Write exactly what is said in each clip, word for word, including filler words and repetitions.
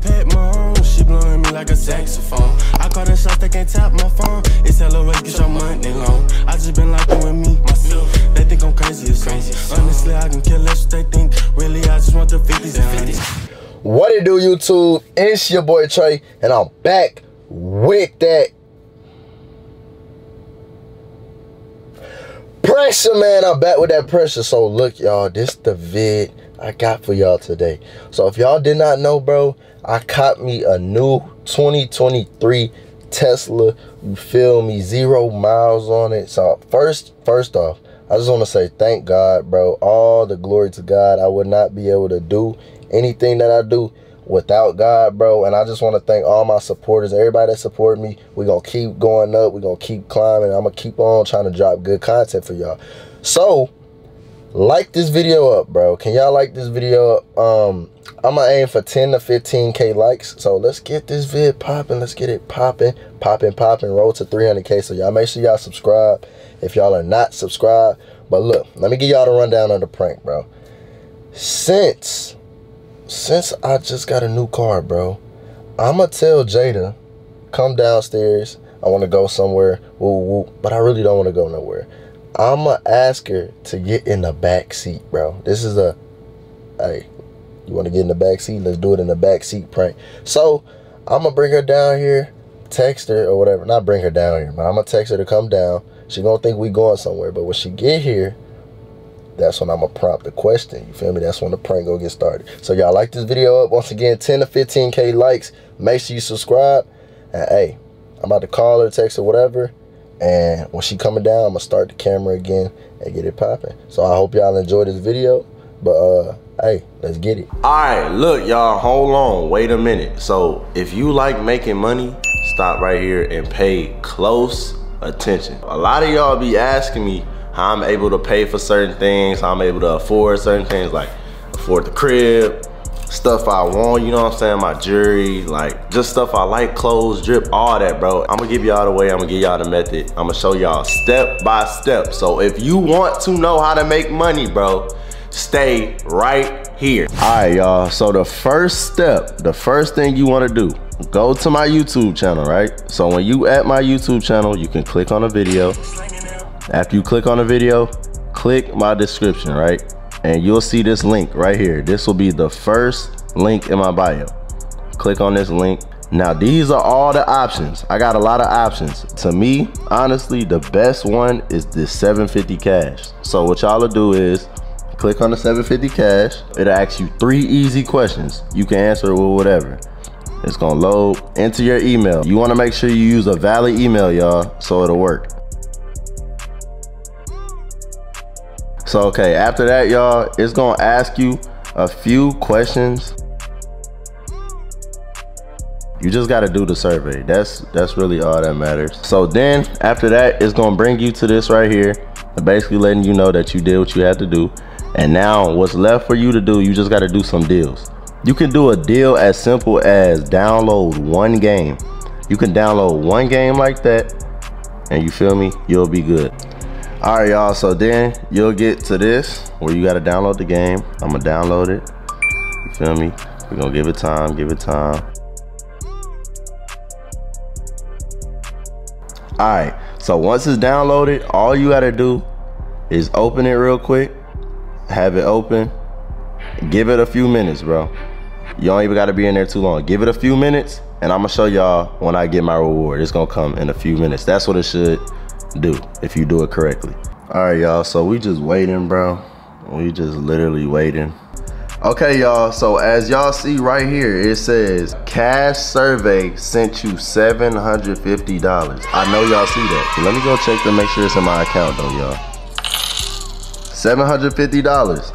pet my own. She blowing me like a saxophone. I call the shots, they can't tap my phone. It's hella way, get your money long. I just been locking with me, myself. They think I'm crazy as crazy. Honestly, I can kill less they think. Really, I just want the fifties and fifties. What it do, YouTube? It's your boy Trey, and I'm back with that pressure, man. I'm back with that pressure. So look, y'all, this the vid I got for y'all today. So if y'all did not know, bro, I caught me a new twenty twenty-three Tesla, you feel me, zero miles on it. So first first off, I just want to say thank God, bro. All the glory to God. I would not be able to do anything that I do without God, bro. And I just want to thank all my supporters, everybody that supported me. We're gonna keep going up, we're gonna keep climbing. I'm gonna keep on trying to drop good content for y'all. So like this video up, bro. Can y'all like this video up? um I'm gonna aim for ten to fifteen K likes, so let's get this vid popping. Let's get it popping, popping, popping. Roll to three hundred K. So y'all make sure y'all subscribe if y'all are not subscribed. But look, let me give y'all the rundown of the prank, bro. Since Since I just got a new car, bro, I'ma tell Jada, come downstairs. I want to go somewhere, woo, woo, but I really don't want to go nowhere. I'ma ask her to get in the back seat, bro. This is a, hey, you want to get in the back seat? Let's do it in the back seat prank. So I'ma bring her down here, text her or whatever. Not bring her down here, but I'ma text her to come down. She gonna think we going somewhere, but when she get here, that's when I'm going to prompt the question. You feel me? That's when the prank going to get started. So, y'all like this video up. Once again, ten to fifteen K likes. Make sure you subscribe. And, hey, I'm about to call her, text her, whatever. And when she coming down, I'm going to start the camera again and get it popping. So, I hope y'all enjoy this video. But, uh, hey, let's get it. All right. Look, y'all. Hold on. Wait a minute. So, if you like making money, stop right here and pay close attention. A lot of y'all be asking me how I'm able to pay for certain things, how I'm able to afford certain things, like afford the crib, stuff I want, you know what I'm saying, my jewelry, like just stuff I like, clothes, drip, all that, bro. I'm gonna give y'all the way, I'm gonna give y'all the method. I'm gonna show y'all step by step. So if you want to know how to make money, bro, stay right here. All right, y'all, so the first step, the first thing you wanna do, go to my YouTube channel, right? So when you at my YouTube channel, you can click on a video. After you click on the video, click my description, right? And you'll see this link right here. This will be the first link in my bio. Click on this link. Now, these are all the options. I got a lot of options. To me, honestly, the best one is this seven fifty cash. So what y'all will do is click on the seven fifty cash. It'll ask you three easy questions. You can answer it with whatever. It's gonna load. Enter your email. You wanna make sure you use a valid email, y'all, so it'll work. So, okay, after that, y'all, it's going to ask you a few questions. You just got to do the survey. That's that's really all that matters. So then after that, it's going to bring you to this right here, basically letting you know that you did what you had to do. And now what's left for you to do, you just got to do some deals. You can do a deal as simple as download one game. You can download one game like that, and you feel me? You'll be good. All right, y'all, so then you'll get to this where you gotta download the game. I'm gonna download it, you feel me? We're gonna give it time, give it time. All right, so once it's downloaded, all you gotta do is open it real quick, have it open, give it a few minutes, bro. You don't even gotta be in there too long. Give it a few minutes, and I'm gonna show y'all when I get my reward. It's gonna come in a few minutes. That's what it should do if you do it correctly. All right, y'all, so we just waiting, bro. We just literally waiting. Okay, y'all, so as y'all see right here, it says cash survey sent you seven hundred fifty dollars. I know y'all see that. Let me go check to make sure it's in my account though, y'all. seven hundred fifty dollars.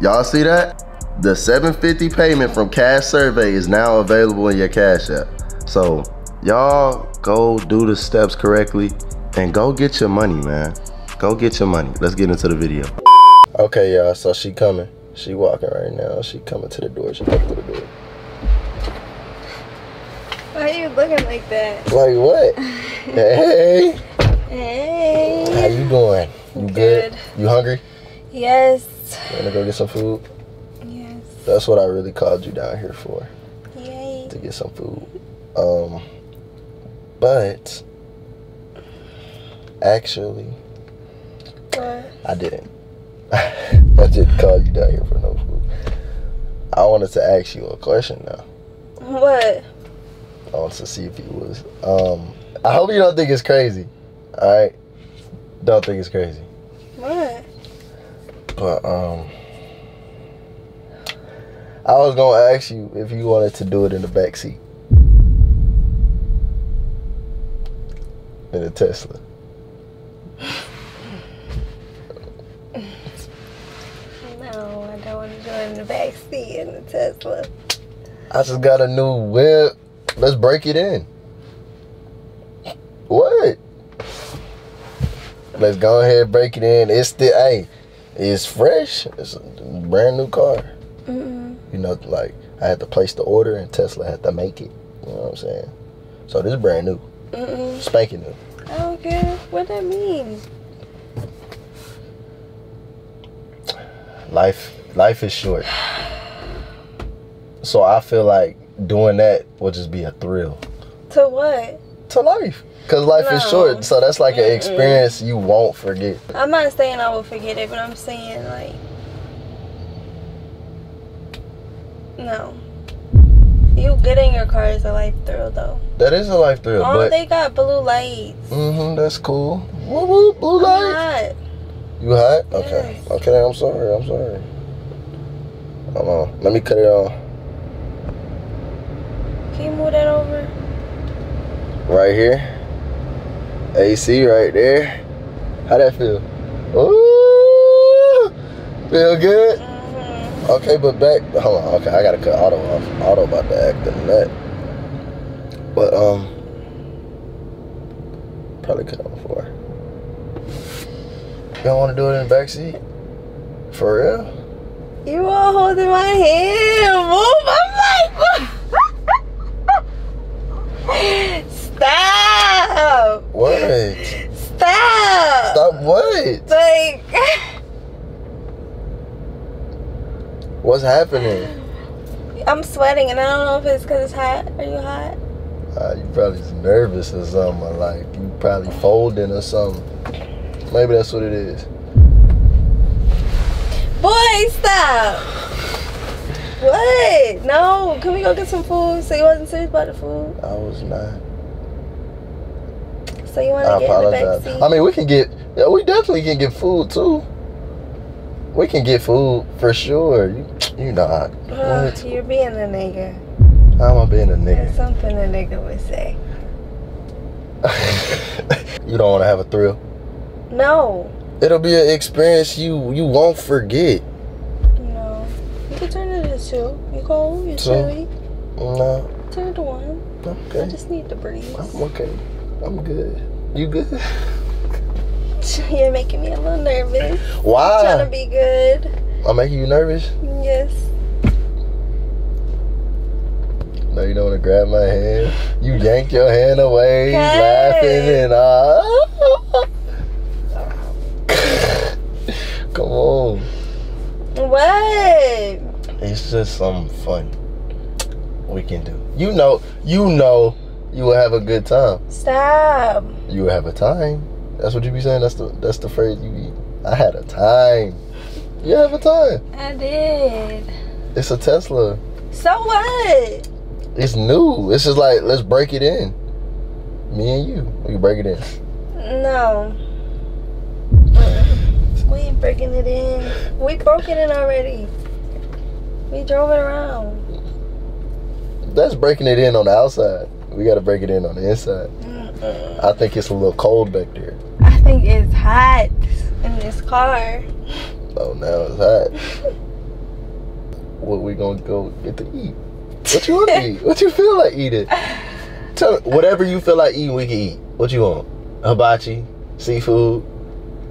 Y'all see that? The seven fifty payment from cash survey is now available in your Cash App. So y'all go do the steps correctly and go get your money, man. Go get your money. Let's get into the video. Okay, y'all, so she coming. She walking right now. She coming to the door. She coming to the door. Why are you looking like that? Like what? Hey. Hey. How you doing? You good? good? You hungry? Yes. You wanna go get some food? Yes. That's what I really called you down here for. Yay. To get some food. Um, but actually, what? I didn't. I just called you down here for no food. I wanted to ask you a question now. What? I wanted to see if you was. Um, I hope you don't think it's crazy. All right, don't think it's crazy. What? But um, I was gonna ask you if you wanted to do it in the back seat in a Tesla. No, I don't want to do it in the back seat in the Tesla. I just got a new whip. Let's break it in. What? Let's go ahead and break it in. It's the hey, it's fresh. It's a brand new car. Mm-mm. You know, like I had to place the order and Tesla had to make it. You know what I'm saying? So this is brand new. Mm-mm. Spanking new. I don't care what that means. Life, life is short. So I feel like doing that will just be a thrill. To what? To life. Because life no. is short. So that's like mm-mm. an experience you won't forget. I'm not saying I will forget it, but I'm saying like... No. You getting your car is a life thrill though. That is a life thrill. Oh, but they got blue lights. Mm-hmm, that's cool. Woo woo, blue lights. I'm hot. You hot? Okay. Yes. Okay, I'm sorry. I'm sorry. Hold on. Let me cut it off. Can you move that over? Right here. A C right there. How that feel? Ooh! Feel good? Mm-hmm. Okay, but back. Hold on. Okay, I gotta cut auto off. Auto about to act in that. But, um. Probably cut off before. You don't want to do it in the backseat? For real? You all holding my hand. Move. I'm like, what? Stop! What? Stop! Stop what? Like... What's happening? I'm sweating and I don't know if it's because it's hot. Are you hot? Uh, you probably nervous or something. Or like, you probably folding or something. Maybe that's what it is. Boy, stop! What? No, can we go get some food? So you wasn't serious about the food? I was not. So you want to get in the back seat? I mean, we can get, yeah, we definitely can get food too. We can get food for sure. You, you know, I, uh, you're being a nigga. How am I being a nigga? That's something a nigga would say. You don't want to have a thrill? No. It'll be an experience you you won't forget. No. You can turn it to two. You cold? You chilly? No. Turn it to one. Okay. I just need the breeze. I'm okay. I'm good. You good? You're making me a little nervous. Why? I'm trying to be good. I'm making you nervous? Yes. No, you don't want to grab my hand. You yank your hand away, hey. Laughing and all. Come on. What? It's just some fun we can do. You know, you know. You will have a good time. Stop. You will have a time. That's what you be saying. That's the that's the phrase you be. I had a time. You have a time. I did. It's a Tesla. So what? It's new. It's just like let's break it in. Me and you. We can break it in. No. We ain't breaking it in. We broke it in already. We drove it around. That's breaking it in on the outside. We gotta break it in on the inside. Mm-mm. I think it's a little cold back there. I think it's hot in this car. Oh, now it's hot. What we gonna go get to eat? What you wanna eat? What you feel like eating? Tell me, whatever you feel like eating, we can eat. What you want? Hibachi, seafood,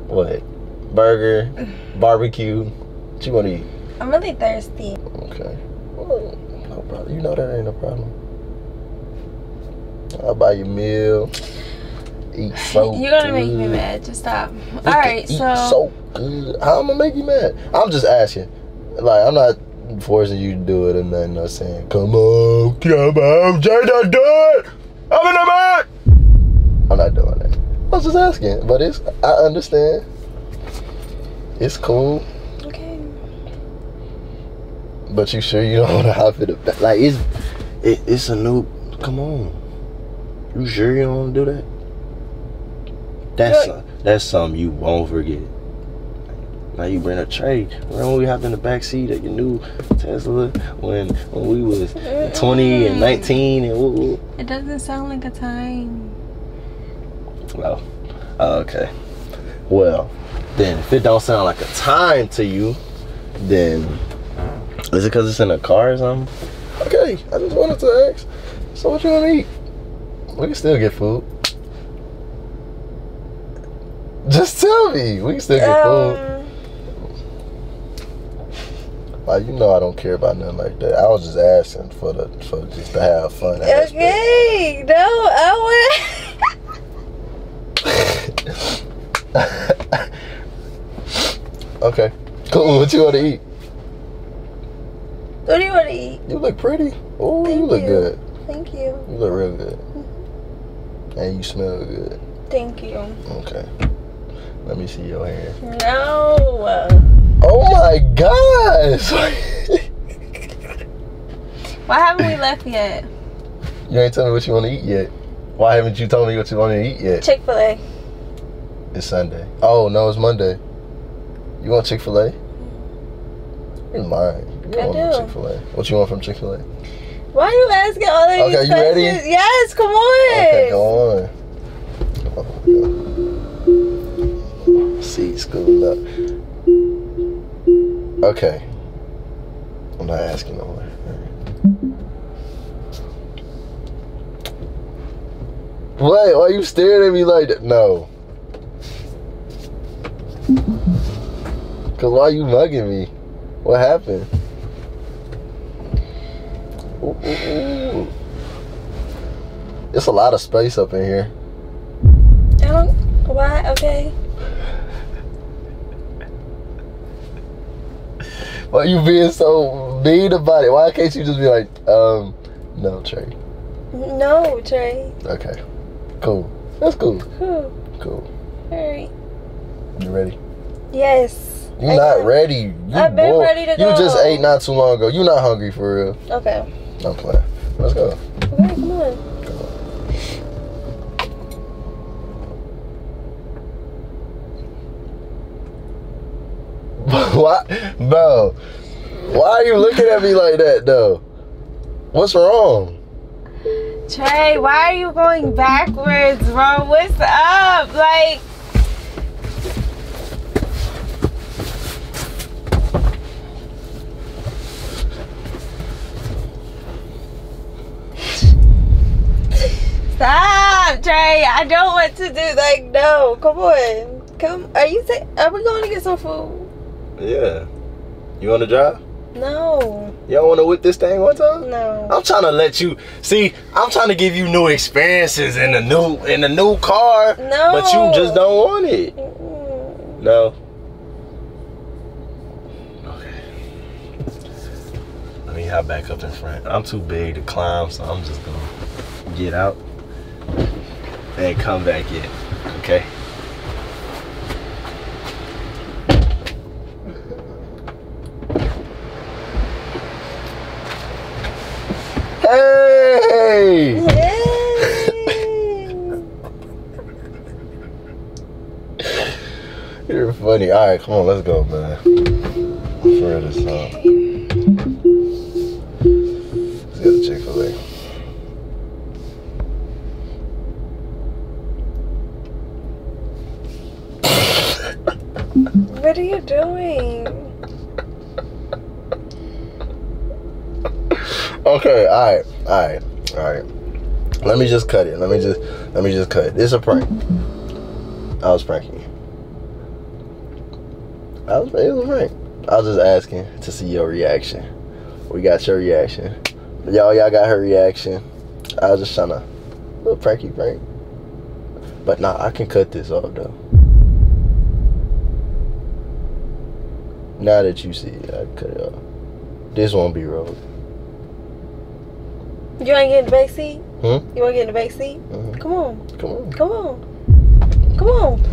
what? Burger, barbecue. What you wanna eat? I'm really thirsty. Okay. Well, no problem. You know that ain't no problem. I'll buy your meal. Eat so You're gonna good. make me mad. Just stop. Alright, so. Eat so good. How am I gonna make you mad? I'm just asking. Like, I'm not forcing you to do it or nothing. Not saying, come on, come on, Jada, do it. I'm in the back. I'm not doing that. I was just asking, but it's, I understand. It's cool. Okay. But you sure you don't want to hop in the back? Like, it's, it, it's a new, come on. You sure you don't want to do that? That's, yeah. a, that's something you won't forget. Now you bring a tray. Remember we hopped in the back seat of your new Tesla when when we was twenty and nineteen and woo-woo. It doesn't sound like a time. Well, uh, okay. Well, then if it don't sound like a time to you, then is it because it's in a car or something? Okay, I just wanted to ask. So what you want to eat? We can still get food. Just tell me. We can still get food. Like, you know I don't care about nothing like that. I was just asking for the for just to have fun. Okay, aspect. No, I want. Okay, cool. What you want to eat? What do you want to eat? You look pretty. Oh, you look you. good. Thank you. You look real good, mm-hmm. And you smell good. Thank you. Okay, let me see your hair. No. Oh my gosh! Why haven't we left yet? You ain't telling me what you want to eat yet. Why haven't you told me what you want to eat yet? Chick-fil-A. It's Sunday. Oh no, it's Monday. You want Chick-fil-A? You're lying. You don't I want do. Chick-fil-A. What you want from Chick-fil-A? Why are you asking all of okay, these you questions? Ready? Yes, come on. Okay, go on. Oh, God. See, schooled up. Okay. I'm not asking no more. Wait, why are you staring at me like that? No. Cause why are you mugging me? What happened? Ooh, ooh, ooh. It's a lot of space up in here. I don't, why? Okay. Why are you being so mean about it? Why can't you just be like, um, no, Trey? No, Trey. Okay. Cool. That's cool. Cool. Cool. Alright. You ready? Yes. You're not ready. You I've been bored. ready to go. You just ate not too long ago. You're not hungry for real. Okay. I'm playing. Let's go. Okay, come on. Come on. What? No. Why are you looking at me like that, though? What's wrong? Trey, why are you going backwards, bro? What's up? Like... Stop, Trey. I don't want to do... Like, no. Come on. Come... Are you... Say, are we going to get some food? Yeah. You want to drive? No. Y'all want to whip this thing one time? No. I'm trying to let you see. I'm trying to give you new experiences in the new in the new car. No. But you just don't want it. Mm-mm. No. Okay. Let me hop back up in front. I'm too big to climb, so I'm just gonna get out and come back in. Okay. Hey! Yay. You're funny. All right, come on, let's go, man. For real, this song. Let's get a Chick-fil-A. What are you doing? Okay, all right, all right, all right. Let me just cut it. Let me just, let me just cut it. It's a prank. I was pranking you. I was, it was a prank. I was just asking to see your reaction. We got your reaction. Y'all, y'all got her reaction. I was just trying to little pranky prank. But nah, I can cut this off though. Now that you see it, I can cut it off. This won't be road. You ain't getting the back seat? Hmm? You want to get in the back seat? Mm-hmm. Come on. Come on. Come on. Come on.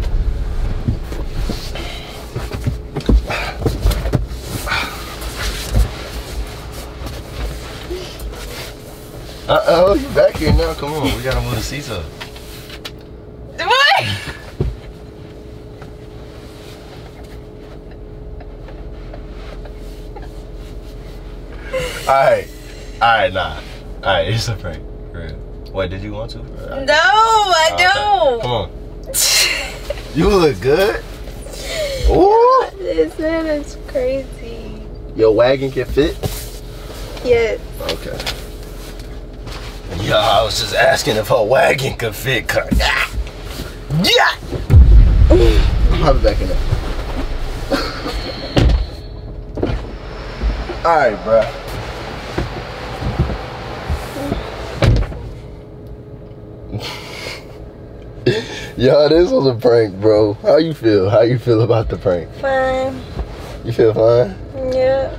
Uh-oh, you back here now. Come on. We got to move the seats up. What? All right. All right, nah. All right, it's a prank. Wait, did you want to? Right. No, I okay. don't. Come on. You look good. Ooh. This man is crazy. Your wagon can fit? Yes. Okay. Yo, I was just asking if her wagon could fit. Yeah. I'll be back in there. All right, bruh. Yo, this was a prank, bro. How you feel? How you feel about the prank? Fine. You feel fine? Yeah.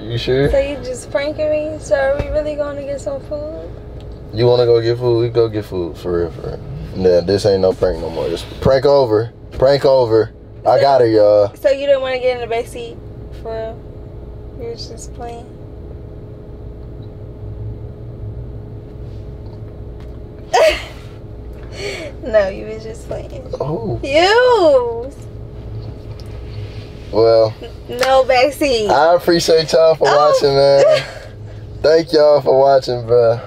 You sure? So you just pranking me? So are we really going to get some food? You want to go get food? We go get food, for real, for real. Nah, this ain't no prank no more. It's prank over. Prank over. So, I got her, y'all. So you didn't want to get in the backseat, for real? You was just playing? No, you was just playing. Oh. You. Well. No backseat. I appreciate y'all for oh. watching, man. Thank y'all for watching, bruh.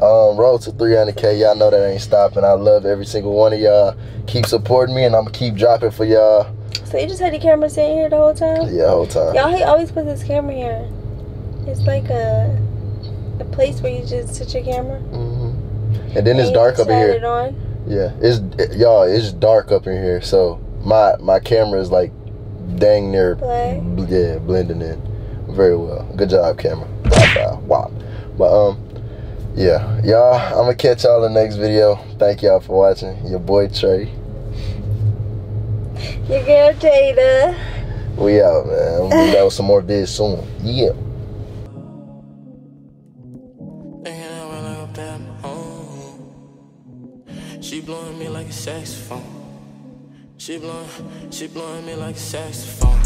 Um, road to three hundred K. Y'all know that ain't stopping. I love every single one of y'all. Keep supporting me, and I'm going to keep dropping for y'all. So you just had the camera sitting here the whole time? Yeah, the whole time. Y'all, he always puts his camera here. It's like a, a place where you just sit your camera. Mm-hmm. And then and it's dark up in here. It on. Yeah, it's it, y'all. It's dark up in here, so my my camera is like dang near bl yeah blending in very well. Good job, camera. Wow. But um, yeah, y'all. I'm gonna catch y'all in the next video. Thank y'all for watching. Your boy Trey. Your girl Jada. We out, man. We'll be back with some more vids soon. Yeah. She blowing me like a saxophone. She blowing, she blowing me like a saxophone.